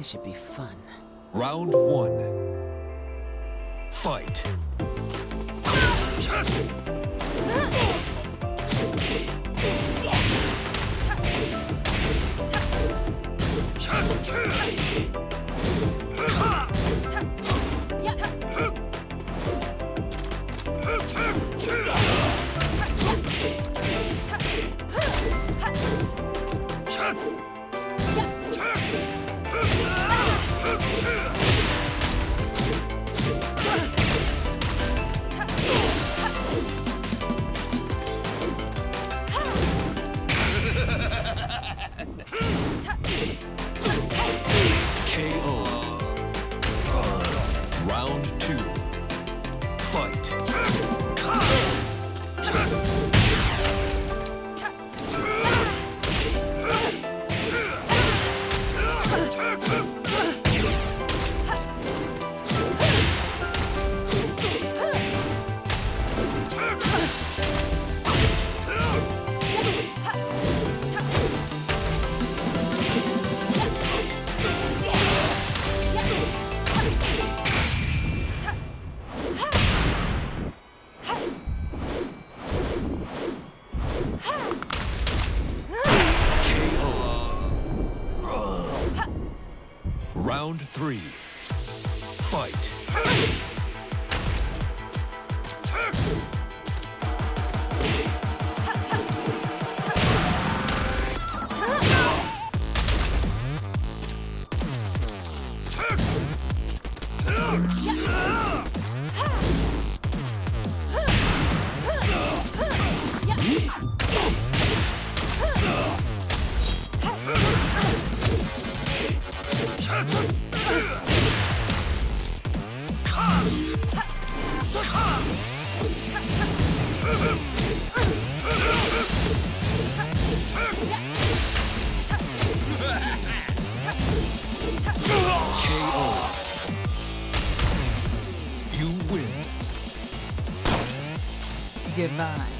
This should be fun. Round one. Fight. Round three. Fight. Goodbye.